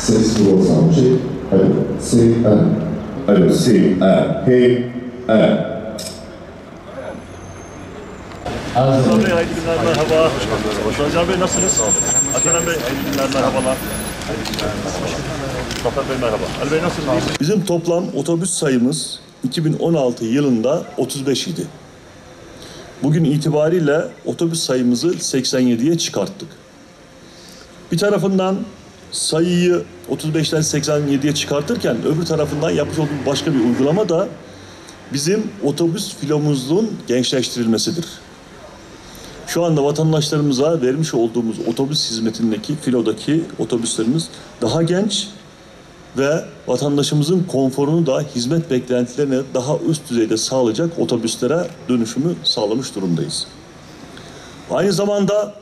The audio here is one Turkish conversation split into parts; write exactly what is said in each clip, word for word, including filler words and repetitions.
ses bu sonucu. Alo, C A. Alo, C A. H A. Aslan Bey, hayırlı günler, merhaba. Hocam Bey, nasılsınız? Atanım Bey, hayırlı günler, merhabalar. Batman Bey, merhaba. Ali Bey, nasılsınız? Bizim toplam otobüs sayımız iki bin on altı yılında otuz beş idi. Bugün itibariyle otobüs sayımızı seksen yediye çıkarttık. Bir tarafından sayıyı otuz beşten seksen yediye çıkartırken öbür tarafından yapmış olduğumuz başka bir uygulama da bizim otobüs filomuzun gençleştirilmesidir. Şu anda vatandaşlarımıza vermiş olduğumuz otobüs hizmetindeki filodaki otobüslerimiz daha genç ve vatandaşımızın konforunu da hizmet beklentilerine daha üst düzeyde sağlayacak otobüslere dönüşümü sağlamış durumdayız. Aynı zamanda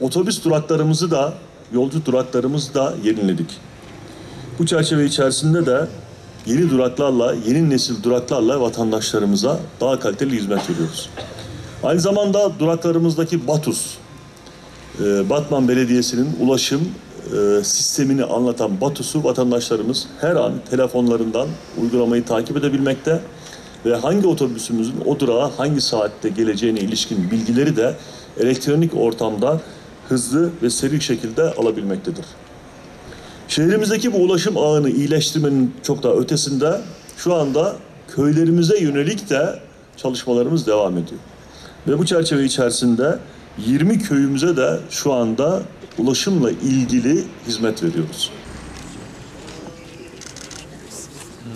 otobüs duraklarımızı da, yolcu duraklarımızı da yeniledik. Bu çerçeve içerisinde de yeni duraklarla, yeni nesil duraklarla vatandaşlarımıza daha kaliteli hizmet veriyoruz. Aynı zamanda duraklarımızdaki BATUS, Batman Belediyesi'nin ulaşım sistemini anlatan BATUS'u vatandaşlarımız her an telefonlarından uygulamayı takip edebilmekte ve hangi otobüsümüzün o durağa hangi saatte geleceğine ilişkin bilgileri de elektronik ortamda hızlı ve seri şekilde alabilmektedir. Şehrimizdeki bu ulaşım ağını iyileştirmenin çok daha ötesinde şu anda köylerimize yönelik de çalışmalarımız devam ediyor. Ve bu çerçeve içerisinde yirmi köyümüze de şu anda ulaşımla ilgili hizmet veriyoruz. Hmm.